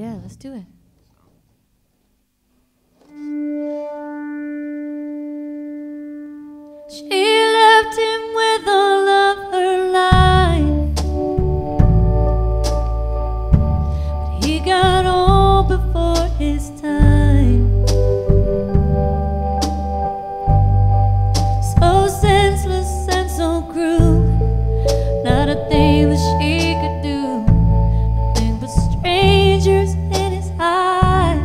Yeah, let's do it. She left him with all of her life, but he got old before his time. So senseless and so cruel, not a thing that she could do, nothing but strangers in his eyes.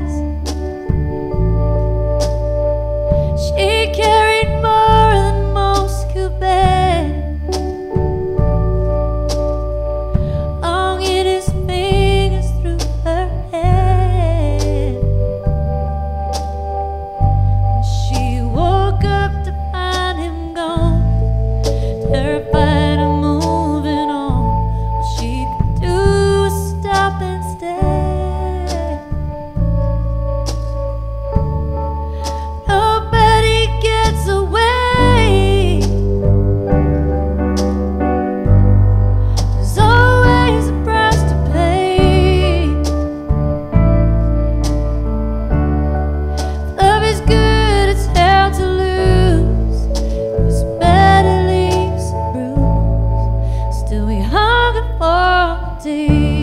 She carried more than most could bear, long in his fingers through her head. When she woke up to find him gone, terrified. Still we hung for the day.